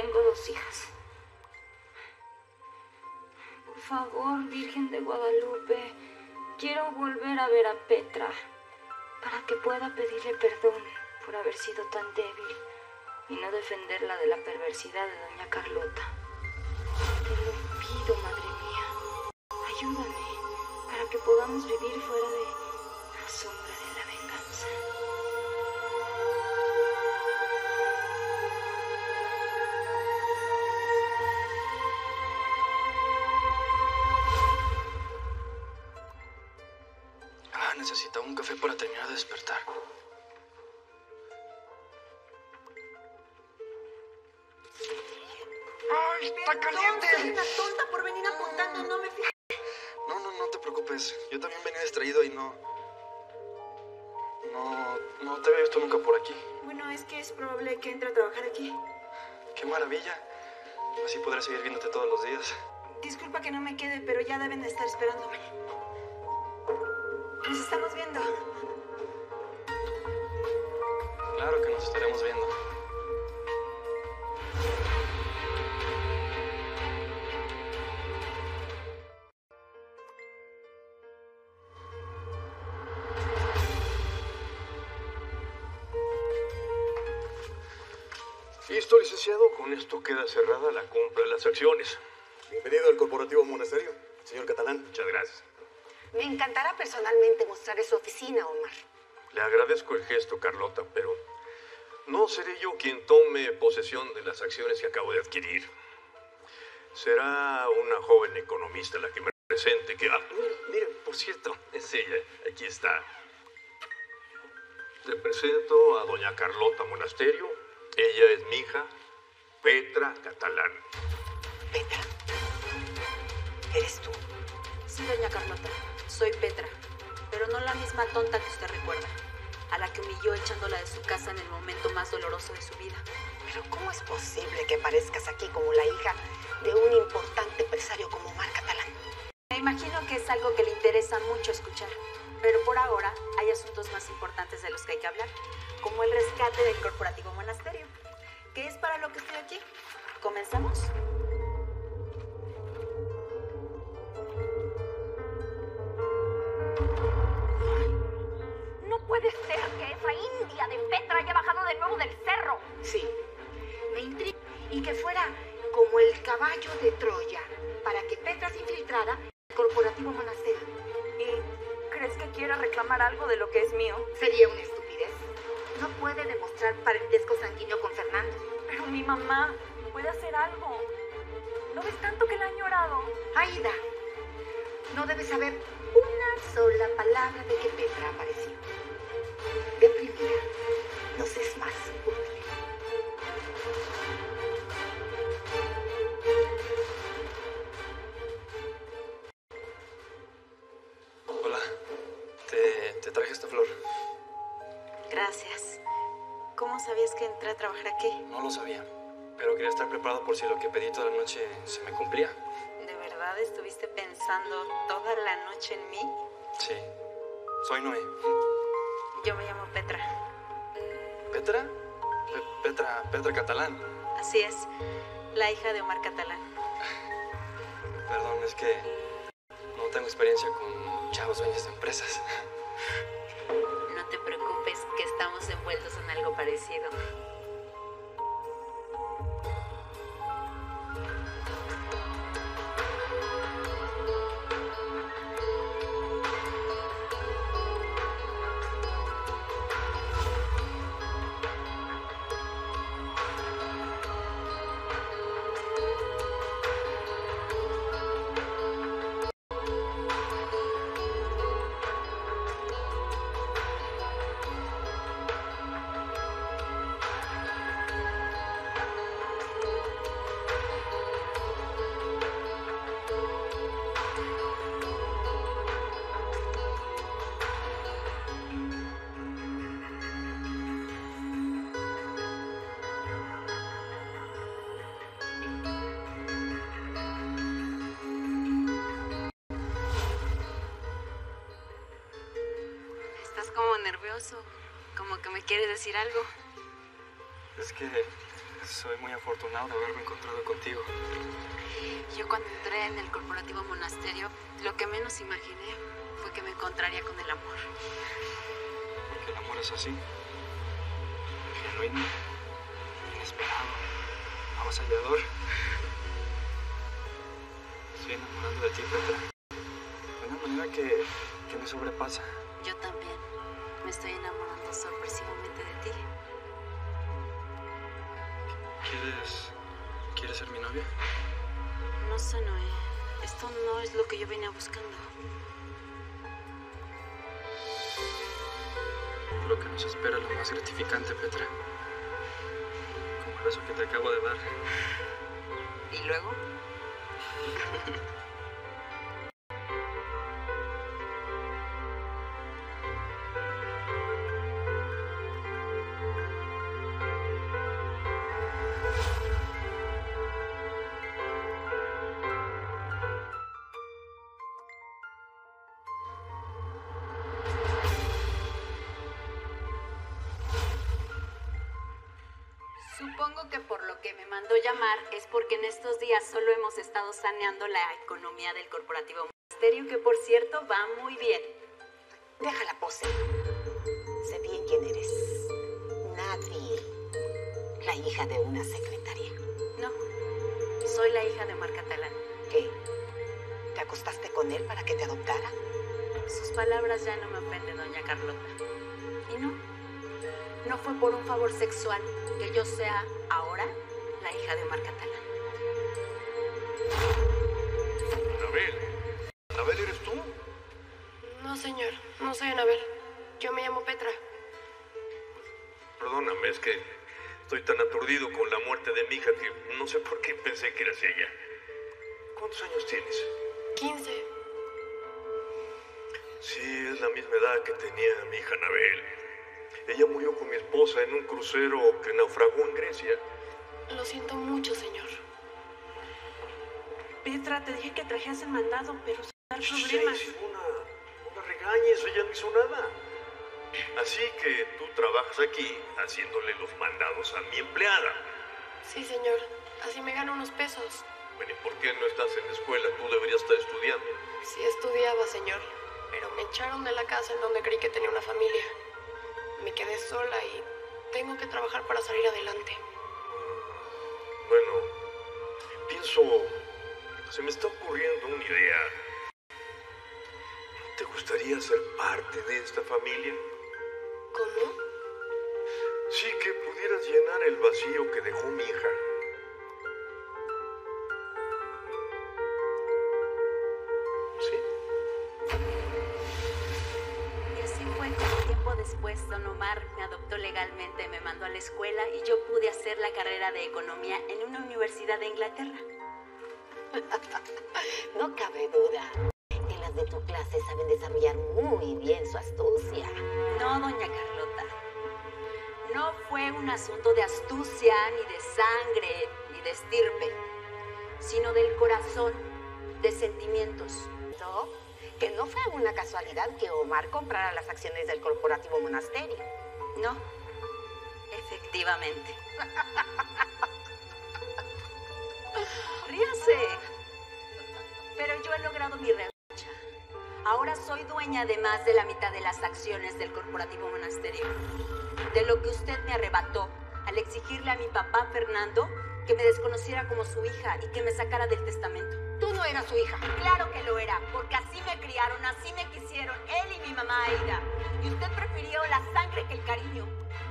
tengo dos hijas. Por favor, Virgen de Guadalupe, quiero volver a ver a Petra para que pueda pedirle perdón por haber sido tan débil y no defenderla de la perversidad de Doña Carlota. Te lo pido, Madre mía, ayúdame para que podamos vivir fuera de la sombra de la venganza. Necesitaba un café para terminar de despertar. ¡Ay, está caliente! ¡Soy una tonta por venir apuntando! No me fijé. No te preocupes. Yo también venía distraído y no te había visto nunca por aquí. Bueno, es que es probable que entre a trabajar aquí. ¡Qué maravilla! Así podré seguir viéndote todos los días. Disculpa que no me quede, pero ya deben de estar esperándome. Nos estamos viendo. Claro que nos estaremos viendo. Listo, licenciado. Con esto queda cerrada la compra de las acciones. Bienvenido al Corporativo Monasterio, señor Catalán. Muchas gracias. Me encantará personalmente mostrar su oficina, Omar. Le agradezco el gesto, Carlota, pero no seré yo quien tome posesión de las acciones que acabo de adquirir. Será una joven economista la que me presente, que... Ah, mira, por cierto, es ella. Aquí está. Te presento a Doña Carlota Monasterio. Ella es mi hija, Petra Catalán. ¿Petra? ¿Eres tú? Sí, Doña Carlota. Soy Petra, pero no la misma tonta que usted recuerda, a la que humilló echándola de su casa en el momento más doloroso de su vida. Pero ¿cómo es posible que aparezcas aquí como la hija de un importante empresario como Marc Catalán? Me imagino que es algo que le interesa mucho escuchar, pero por ahora hay asuntos más importantes de los que hay que hablar, como el rescate del Corporativo Monasterio, que es para lo que estoy aquí. ¿Comenzamos? No puede ser que esa india de Petra haya bajado de nuevo del cerro. Sí, me intriga. Y que fuera como el caballo de Troya, para que Petra se infiltrara en el Corporativo Monasterio. ¿Y crees que quiera reclamar algo de lo que es mío? Sería una estupidez. No puede demostrar parentesco sanguíneo con Fernando. Pero mi mamá puede hacer algo. ¿No ves tanto que la han llorado? Aida, no debes saber una sola palabra de que Petra apareció. Deprimida, nos es más útil. Hola, te traje esta flor. Gracias. ¿Cómo sabías que entré a trabajar aquí? No lo sabía, pero quería estar preparado por si lo que pedí toda la noche se me cumplía. ¿Estuviste pensando toda la noche en mí? Sí. Soy Noé. Yo me llamo Petra. ¿Petra? Petra Catalán. Así es. La hija de Omar Catalán. Perdón, es que no tengo experiencia con chavos dueños de empresas. No te preocupes, que estamos envueltos en algo parecido. Como que me quieres decir algo. Es que Soy muy afortunado de haberme encontrado contigo. Yo cuando entré en el Corporativo Monasterio, lo que menos imaginé fue que me encontraría con el amor. Porque el amor es así. Genuino, inesperado, avasallador. Estoy enamorado de ti, Petra. De una manera que me sobrepasa. Yo también. Me estoy enamorando sorpresivamente de ti. ¿Quieres ser mi novia? No sé, Noé. Esto no es lo que yo venía buscando. Lo que nos espera es lo más gratificante, Petra. Como el beso que te acabo de dar. ¿Y luego? Supongo que por lo que me mandó llamar es porque en estos días solo hemos estado saneando la economía del Corporativo Monasterio, que por cierto va muy bien. Deja la pose. Sé bien quién eres. Nadie. La hija de una secretaria. No, soy la hija de Marc Catalán. ¿Qué? ¿Te acostaste con él para que te adoptara? Sus palabras ya no me ofenden, doña Carlota. ¿Y no? No fue por un favor sexual que yo sea ahora la hija de Omar Catalán. Anabel. ¿Anabel eres tú? No, señor. No soy Anabel. Yo me llamo Petra. Perdóname, es que estoy tan aturdido con la muerte de mi hija que no sé por qué pensé que eras ella. ¿Cuántos años tienes? 15. Sí, es la misma edad que tenía mi hija Anabel. Ella murió con mi esposa en un crucero que naufragó en Grecia. Lo siento mucho, señor. Petra, te dije que trajeras el mandado, pero sin dar problemas. Sí, Simona, no me regañes, ella no hizo nada. Así que tú trabajas aquí haciéndole los mandados a mi empleada. Sí, señor. Así me gano unos pesos. Bueno, ¿y por qué no estás en la escuela? Tú deberías estar estudiando. Sí, estudiaba, señor. Pero me echaron de la casa en donde creí que tenía una familia. Me quedé sola y tengo que trabajar para salir adelante. Bueno, pienso... Se me está ocurriendo una idea. ¿No te gustaría ser parte de esta familia? ¿Cómo? Sí, que pudieras llenar el vacío que dejó mi hija. Después, don Omar me adoptó legalmente, me mandó a la escuela y yo pude hacer la carrera de economía en una universidad de Inglaterra. No cabe duda que las de tu clase saben desarrollar muy bien su astucia. No, doña Carlota. No fue un asunto de astucia, ni de sangre, ni de estirpe, sino del corazón, de sentimientos. ¿No? Que no fue una casualidad que Omar comprara las acciones del Corporativo Monasterio. No, efectivamente. Ríase. Pero yo he logrado mi revancha. Ahora soy dueña de más de la mitad de las acciones del Corporativo Monasterio. De lo que usted me arrebató al exigirle a mi papá, Fernando, que me desconociera como su hija y que me sacara del testamento. Tú no eras su hija. Claro que lo era, porque así me criaron, así me quisieron, él y mi mamá Aida. Y usted prefirió la sangre que el cariño.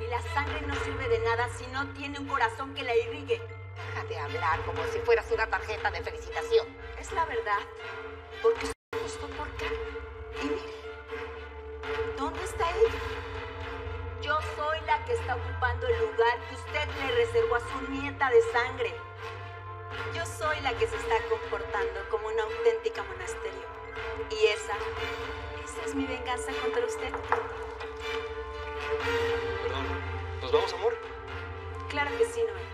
Y la sangre no sirve de nada si no tiene un corazón que la irrigue. Déjate hablar como si fueras una tarjeta de felicitación. Es la verdad, porque usted gustó por acá. Y mire, ¿dónde está ella? Yo soy la que está ocupando el lugar que usted le reservó a su nieta de sangre. Yo soy la que se está comportando como una auténtica monasterio. Y esa es mi venganza contra usted. Perdón, ¿nos vamos, amor? Claro que sí, Noé.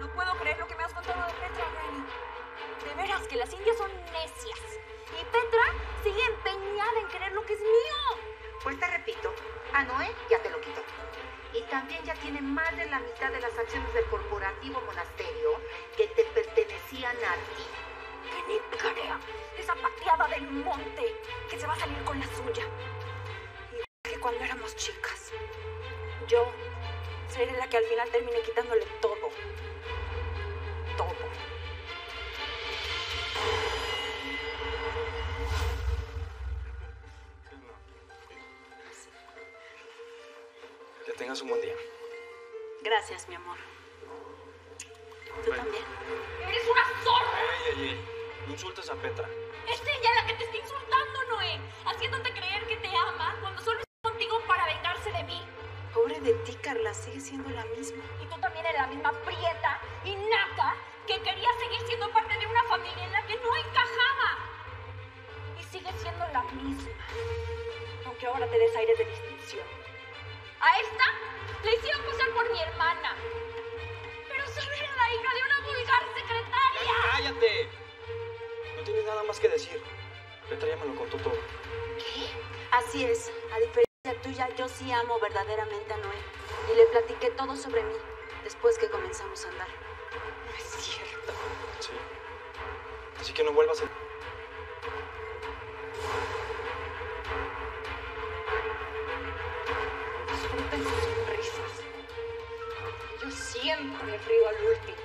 No puedo creer lo que me has contado de Petra, Granny. De veras. A Noé ya te lo quité. Y también ya tiene más de la mitad de las acciones del Corporativo Monasterio que te pertenecían a ti. ¡Qué necarea! Esa pateada del monte que se va a salir con la suya. Igual que cuando éramos chicas. Yo seré la que al final termine quitándole todo. Todo. Que tengas un buen día. Gracias, mi amor. Tú también. ¡Eres una zorra! Ey. No insultes a Petra. Es ella la que te está insultando, Noé. Haciéndote creer que te ama cuando solo está contigo para vengarse de mí. Pobre de ti, Carla. Sigue siendo la misma. Y tú también eres la misma prieta y naca que quería seguir siendo parte de una familia en la que no encajaba. Y sigue siendo la misma. Aunque ahora te des aires de distinción. A esta le hicieron pasar por mi hermana. Pero solo era la hija de una vulgar secretaria. ¡Cállate! No tienes nada más que decir. Petra ya me lo contó todo. ¿Qué? Así es. A diferencia tuya, yo sí amo verdaderamente a Noé. Y le platiqué todo sobre mí después que comenzamos a andar. No es cierto. Sí. Así que no vuelvas a... Siempre río al último.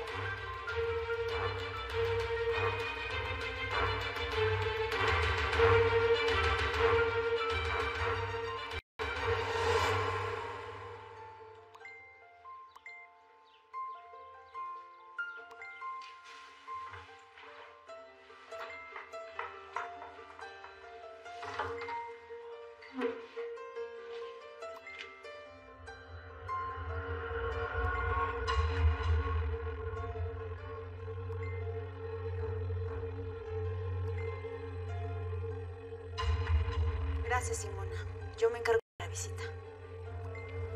Gracias, Simona. Yo me encargo de la visita.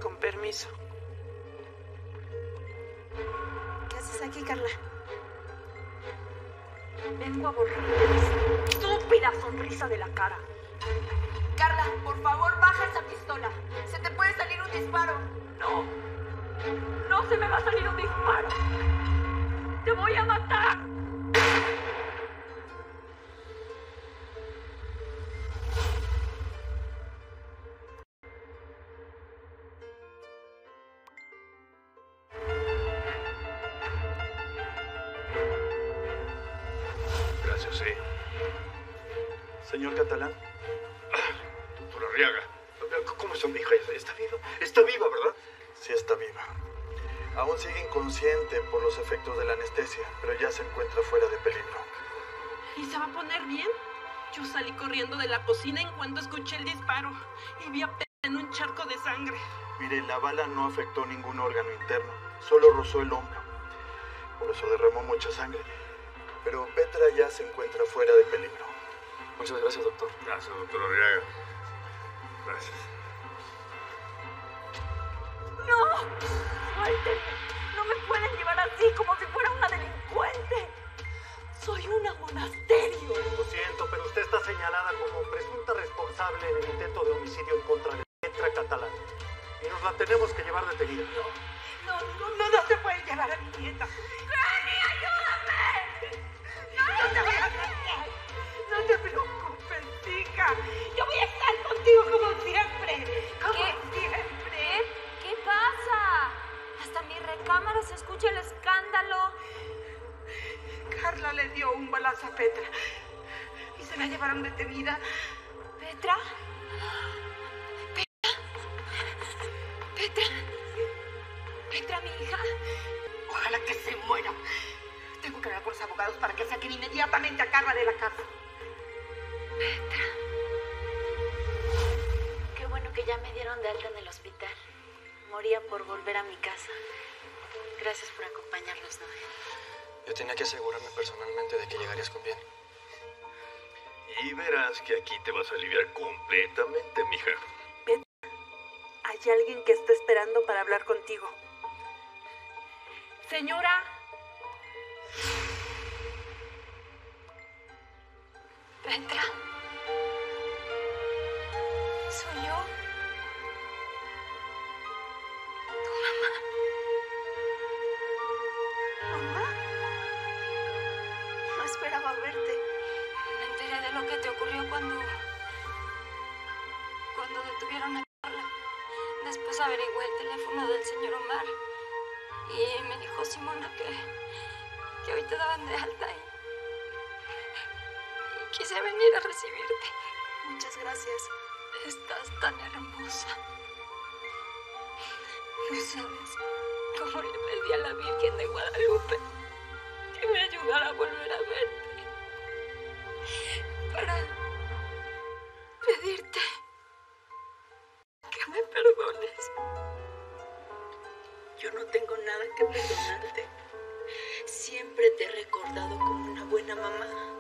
Con permiso. ¿Qué haces aquí, Carla? Vengo a borrarme la estúpida sonrisa de la cara. Carla, por favor, baja esa pistola. Se te puede salir un disparo. No. No se me va a salir un disparo. Te voy a matar. Sí. Señor Catalán. Doctor Arriaga. ¿Cómo está mi hija? ¿Está viva? ¿Está viva, verdad? Sí, está viva. Aún sigue inconsciente por los efectos de la anestesia, pero ya se encuentra fuera de peligro. ¿Y se va a poner bien? Yo salí corriendo de la cocina en cuanto escuché el disparo y vi a Petra en un charco de sangre. Mire, la bala no afectó ningún órgano interno, solo rozó el hombro. Por eso derramó mucha sangre. Pero Petra ya se encuentra fuera de peligro. Muchas gracias, doctor. Gracias, doctor Arriaga. Gracias. ¡No! ¡Suélteme! ¡No me pueden llevar así como si fuera una delincuente! ¡Soy una monasterio! Lo siento, pero usted está señalada como presunta responsable del intento de homicidio en contra de Petra Catalán. Y nos la tenemos que llevar detenida. No se puede llevar a mi nieta. No te preocupes, chica. Yo voy a estar contigo como siempre. ¿Qué pasa? Hasta mi recámara se escucha el escándalo. Carla le dio un balazo a Petra y se la llevaron detenida. ¿Petra? ¿Petra? ¿Petra, mi hija? Ojalá que se muera. Tengo que hablar con los abogados para que saquen inmediatamente a Carla de la casa. Petra. Qué bueno que ya me dieron de alta en el hospital. Moría por volver a mi casa. Gracias por acompañarnos, Noé. Yo tenía que asegurarme personalmente de que llegarías con bien. Y verás que aquí te vas a aliviar completamente, mija. Petra, hay alguien que está esperando para hablar contigo. Señora... Petra, soy yo. Cuando detuvieron a Carla, después averigué el teléfono del señor Omar y me dijo Simona que hoy te daban de alta y quise venir a recibirte. Muchas gracias. Estás tan hermosa. No sabes cómo le pedí a la Virgen de Guadalupe que me ayudara a volver a verte. Para pedirte que me perdones. Yo no tengo nada que perdonarte. Siempre te he recordado como una buena mamá,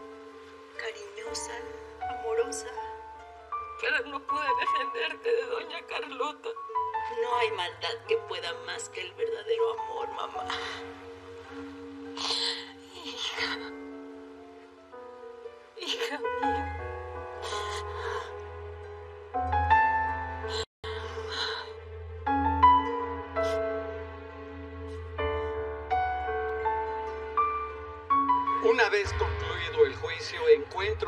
cariñosa, amorosa. Pero no pude defenderte de Doña Carlota. No hay maldad que pueda más que el verdadero amor, mamá. Hija. Hija mía. Una vez concluido el juicio, encuentro...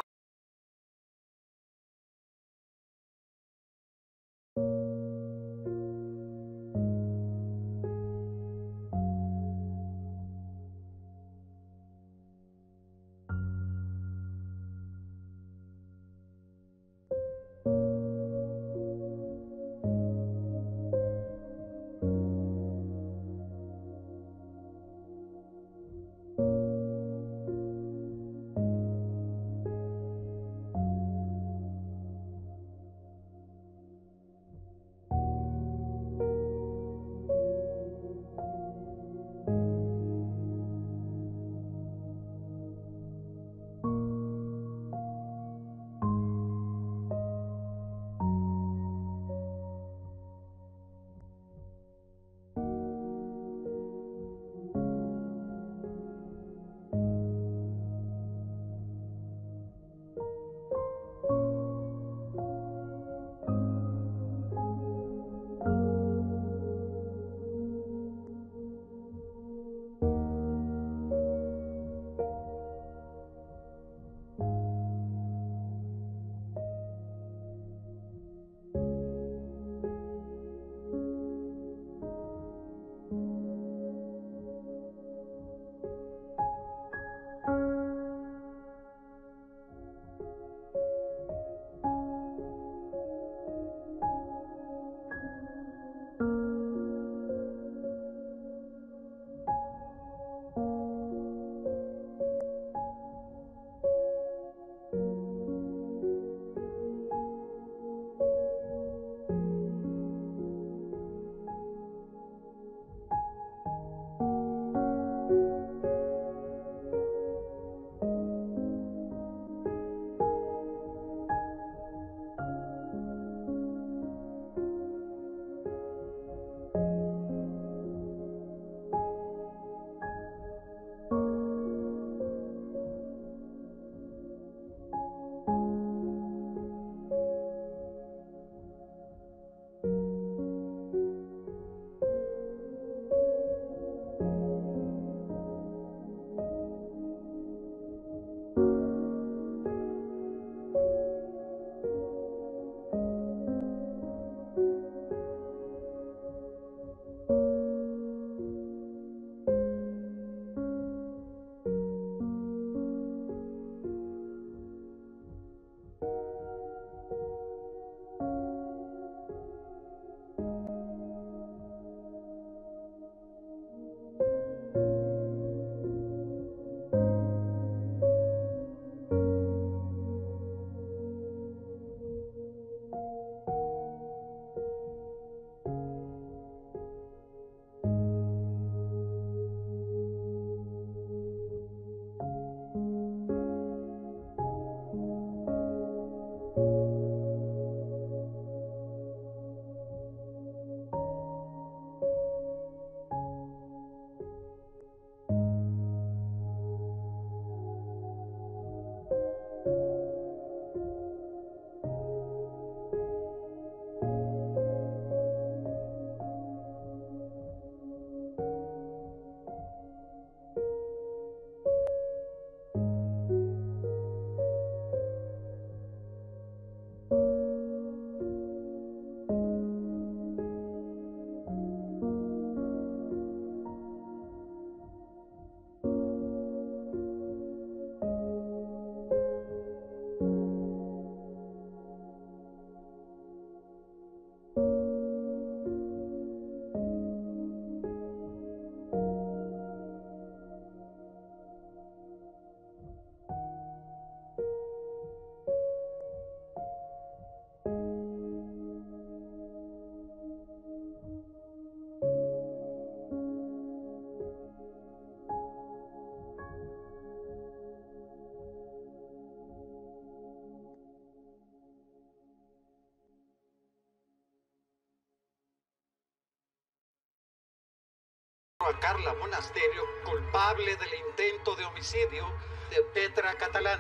a Carla Monasterio, culpable del intento de homicidio de Petra Catalán,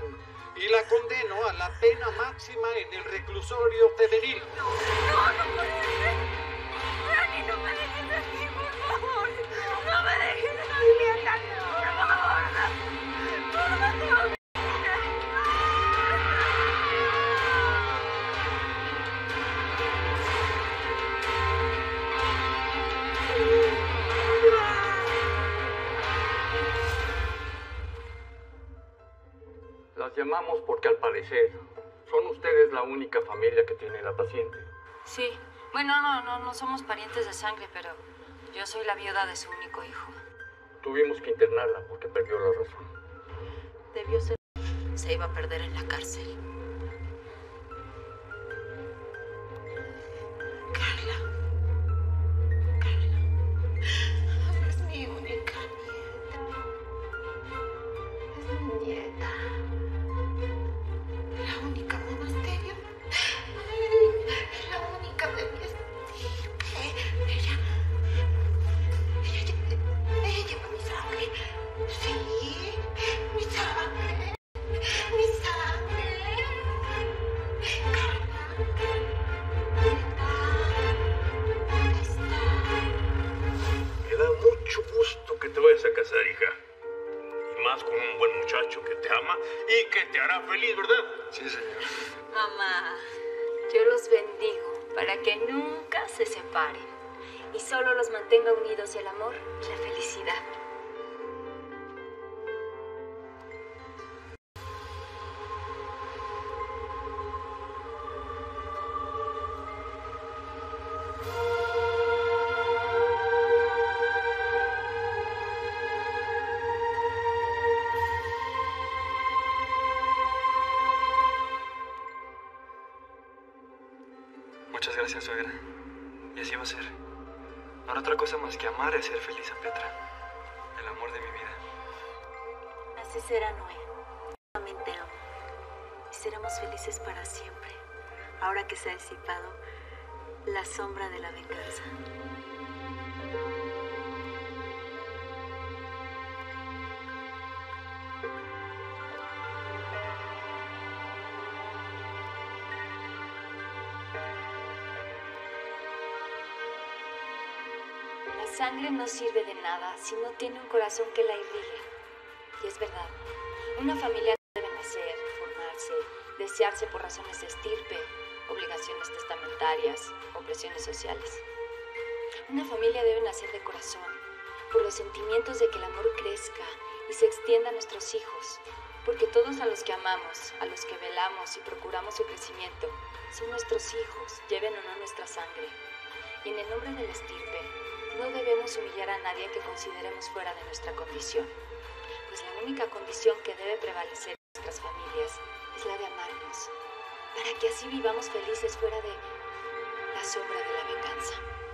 y la condeno a la pena máxima en el reclusorio femenil. No puede ser. Dani, no me dejes así, por favor. No me dejes así, Dani, por favor. Por favor. Las llamamos porque al parecer son ustedes la única familia que tiene la paciente. Sí. Bueno, no somos parientes de sangre, pero yo soy la viuda de su único hijo. Tuvimos que internarla porque perdió la razón. Debió ser... Se iba a perder en la cárcel. Carla. Es mi única nieta. Es mi nieta. Tenga unidos el amor y la felicidad. Muchas gracias, suegra. Y así va a ser. Ahora otra cosa más que amar es ser feliz a Petra, el amor de mi vida. Así será, Noé. Nuevamente amo. Y seremos felices para siempre, ahora que se ha disipado la sombra de la venganza. La sangre no sirve de nada si no tiene un corazón que la irrigue. Y es verdad, una familia debe nacer, formarse, desearse por razones de estirpe, obligaciones testamentarias o presiones sociales. Una familia debe nacer de corazón, por los sentimientos de que el amor crezca y se extienda a nuestros hijos, porque todos a los que amamos, a los que velamos y procuramos su crecimiento, son nuestros hijos, lleven o no nuestra sangre. Y en el nombre de la estirpe, no debemos humillar a nadie que consideremos fuera de nuestra condición, pues la única condición que debe prevalecer en nuestras familias es la de amarnos, para que así vivamos felices fuera de la sombra de la venganza.